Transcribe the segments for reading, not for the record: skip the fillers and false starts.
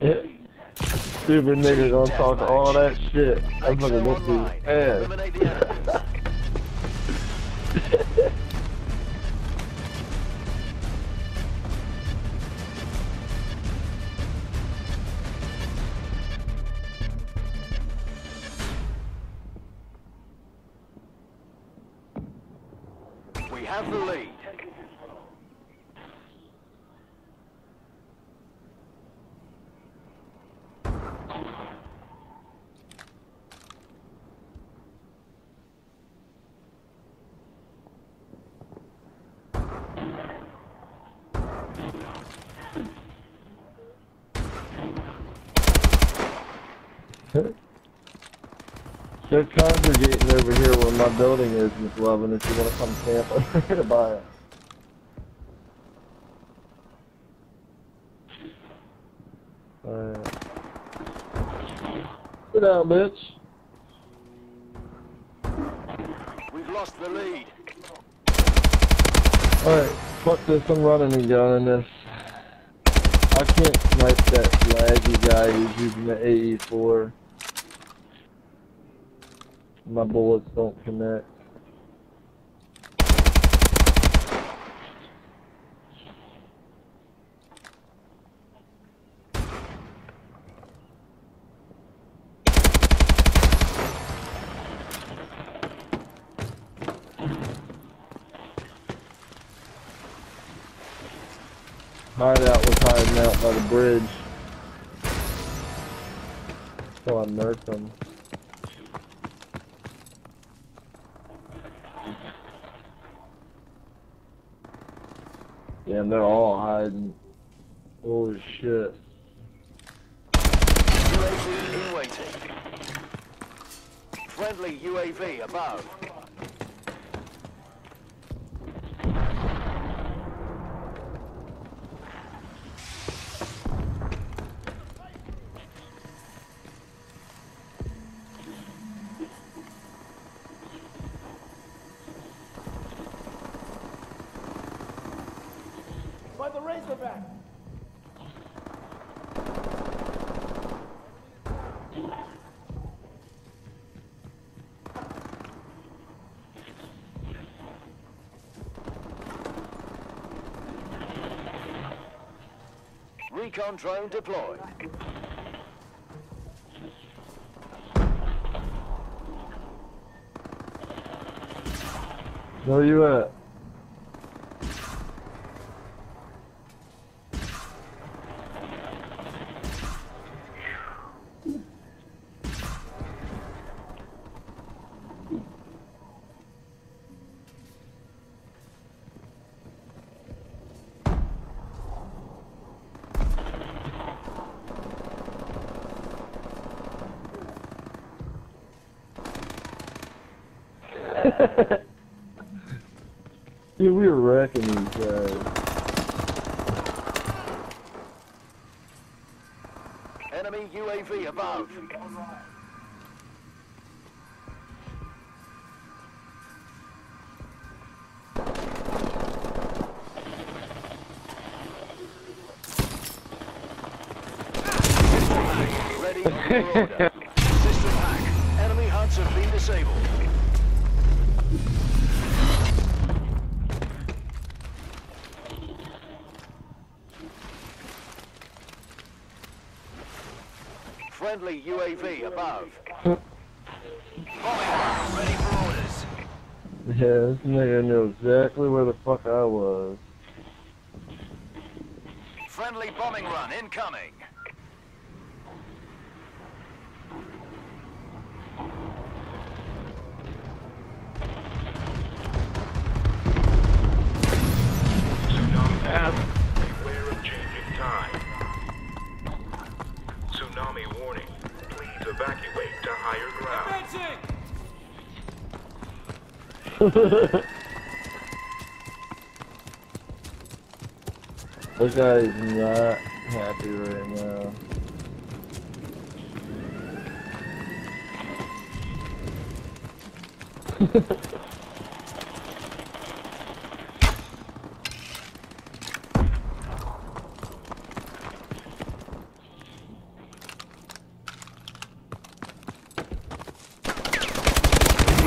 Yep. Stupid nigga gonna talk all that shit. I'm gonna look through his ass. We have the lead. They're congregating over here where my building is, Miss Lovin', if you want to come camp over here by it. Alright. Sit down, bitch. We've lost the lead. Alright, fuck this, I'm running and gunning this. I can't snipe that laggy guy who's using the AE4. My bullets don't connect. Hideout was hiding out by the bridge. So I nerfed him. Damn, they're all hiding. Holy shit. UAV in waiting. Friendly UAV above. By the Razorback. Recon drone deployed. Where you at? Dude, we were wrecking these guys. Enemy UAV above. Ready for order. System hack. Enemy hunts have been disabled. Friendly UAV above. Ready for orders. Yeah, this nigga knew exactly where the fuck I was. Friendly bombing run incoming. Evacuate to higher ground. This guy is not happy right now.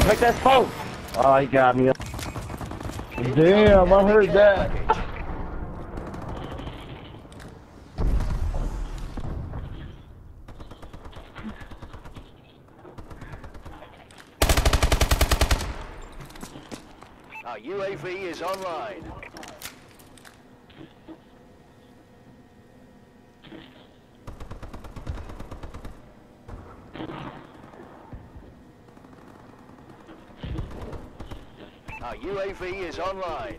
Take that smoke! Oh, he got me. Damn, I heard that. Our UAV is online. Our UAV is online.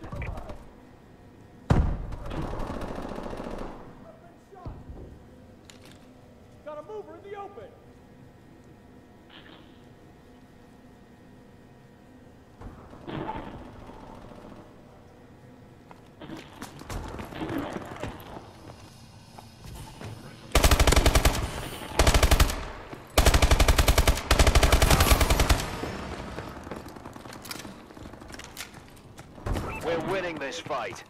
Got a mover in the open. We're winning this fight.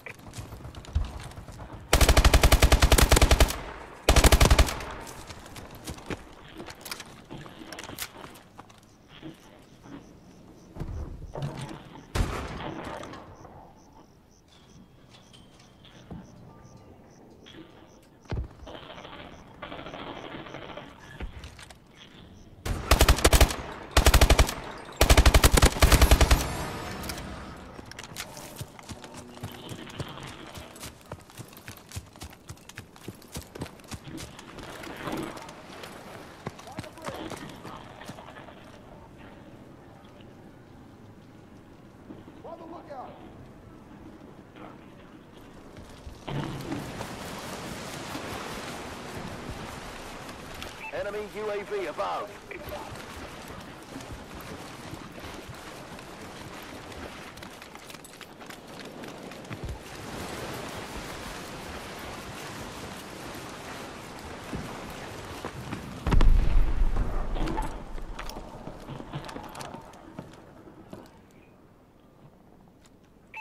Enemy UAV above.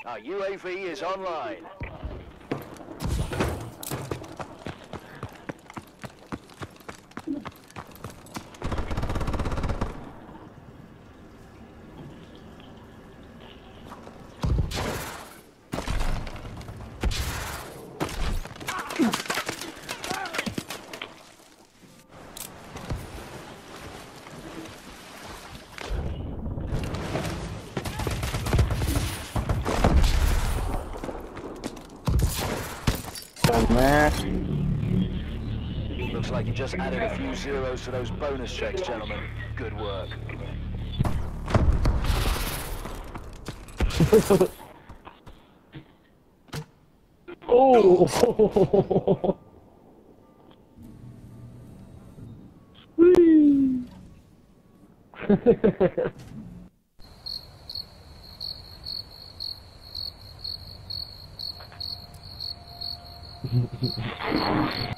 Our UAV is online. Looks like you just added a few zeros to those bonus checks, gentlemen. Good work. Oh! Whee!